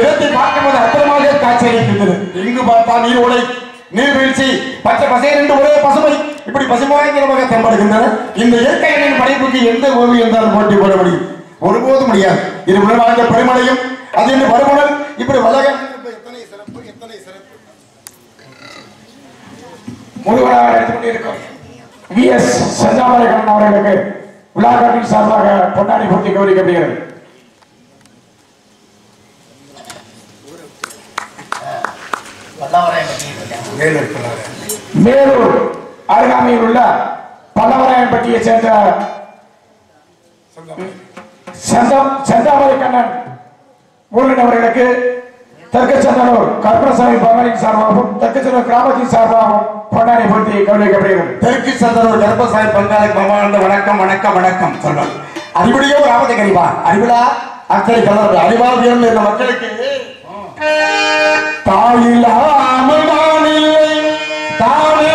இடத்தை பார்க்கும்போது அற்புதமாக காட்சி அளிக்கின்றது. எங்கு பார்த்தால் நீர் உடை, நீர்வீழ்ச்சி, பச்சை பசையர் என்று ஒரே பசுமை, இப்படி பசுமையாக தென்படுகின்றன. இந்த இயற்கையின் படைப்புக்கு எந்த ஓவியம் என்றால் போட்டி போட முடியும்? ஒருபோதும் முடியாது. இது உணவாக பெருமடையும். அது என்று பருமனல் இப்படி வளக முழுவதாக எடுத்துக் கொண்டிருக்கும். வி எஸ் சஜாவரகன் அவர்களுக்கு விழாக்காட்டின் சார்பாக பொன்னாடி பூர்த்தி கௌரிக்கப்படுகிறது. மேலூர் அருகாமையில் உள்ள பல்லவராயன்பட்டியை சேர்ந்த செந்தாமரைக்கண்ணன் ஊரினவர்களுக்கு தெற்குச்சந்தனூர் கருப்பணசாமி பகவானின் சார்பாகவும் தெற்குச்சந்தூர் கிராமத்தின் சார்பாகவும் பொன்னாடி பூர்த்தி கௌரவிக்கப்படுகிறது. தெற்குச்சந்தனூர் கருப்பணசாமி பங்காளி பகவான் வணக்கம் வணக்கம் வணக்கம் சொல்றாங்க. அறிவுடைய ஒரு ஆபத்தை கணிப்பா அறிவிழா அக்கறை கலர் அறிவா உயர்ந்த இந்த மக்களுக்கு தாயில்லாமல்லை தானே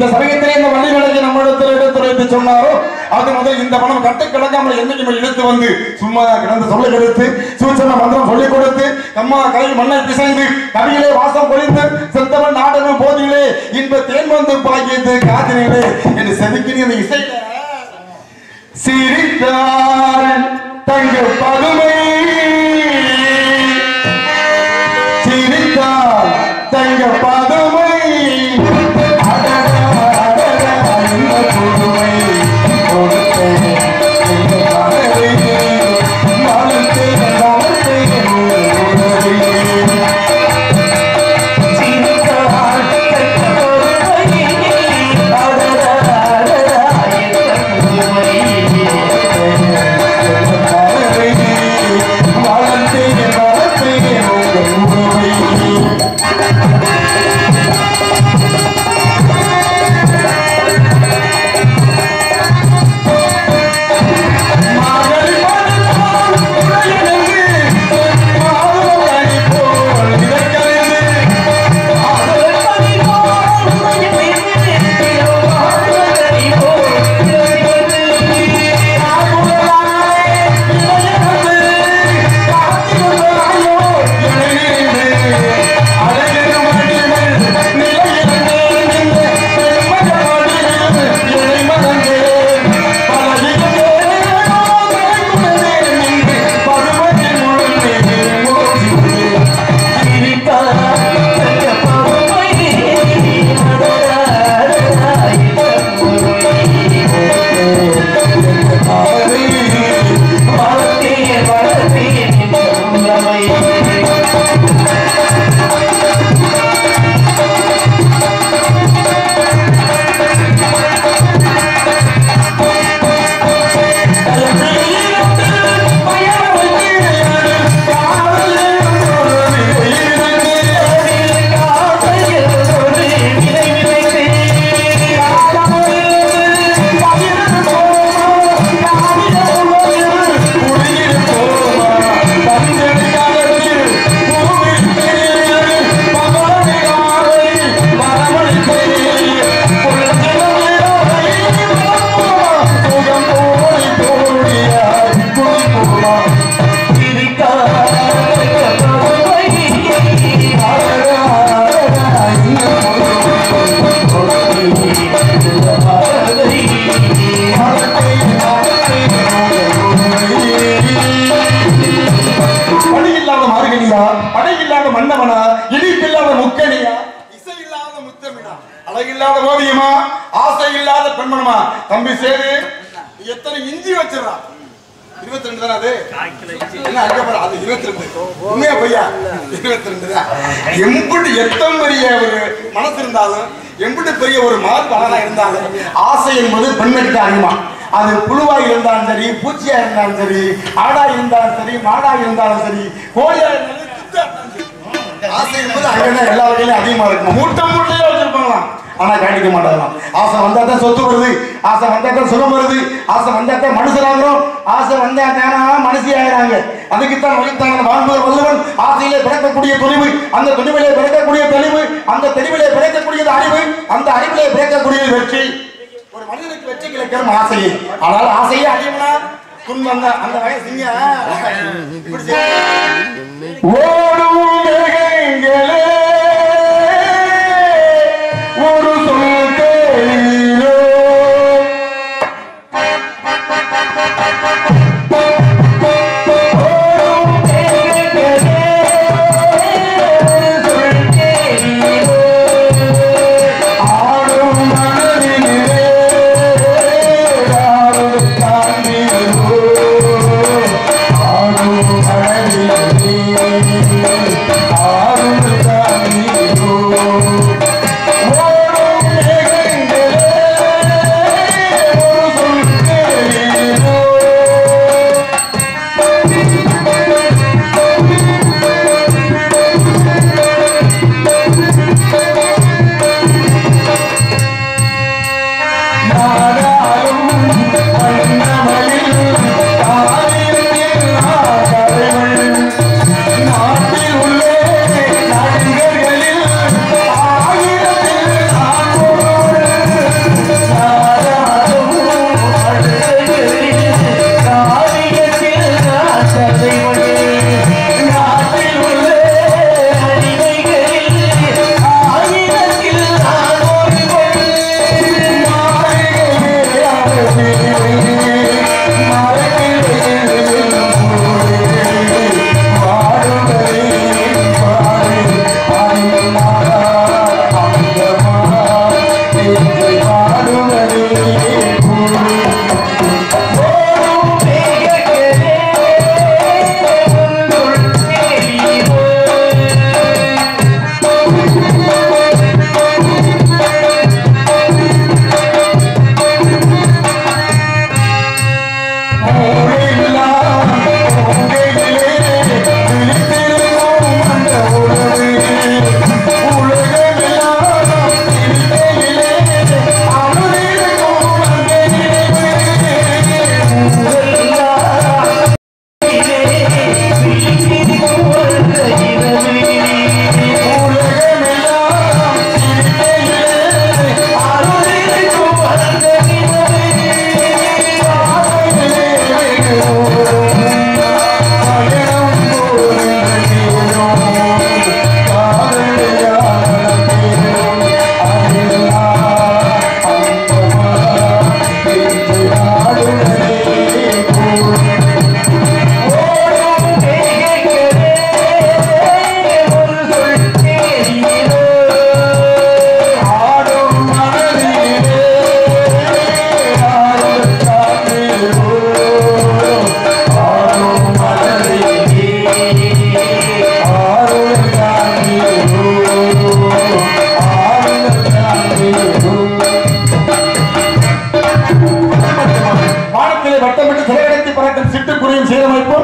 இந்த சமயத்திலே இந்த வள்ளி வேளையில் நம்மிடத்தில் துரைத்து சொன்னாரோ அது முதல் இந்த பணம் கட்டை கிடக்காமல் என்னைக்குமே இழுத்து வந்து சும்மா கிடந்து சொல்லிக் கொடுத்து சூசன மந்திரம் சொல்லிக் கொடுத்து அம்மா கை மண்ணை பிசைந்து கவியிலே வாசம் பொழிந்து செந்தவன் நாடகம் போதிலே இன்ப தேன் வந்து பாய்ந்து காதினிலே என்று செதுக்கினி அந்த இசையில சிரித்தாரன் தங்க பதுமை சிரித்தார் தங்க பதுமை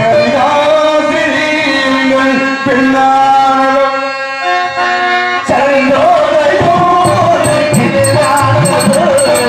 கவிதாசிரிங்கள் பெண்ணானோ சந்தோரை போலே பெண்ணானோ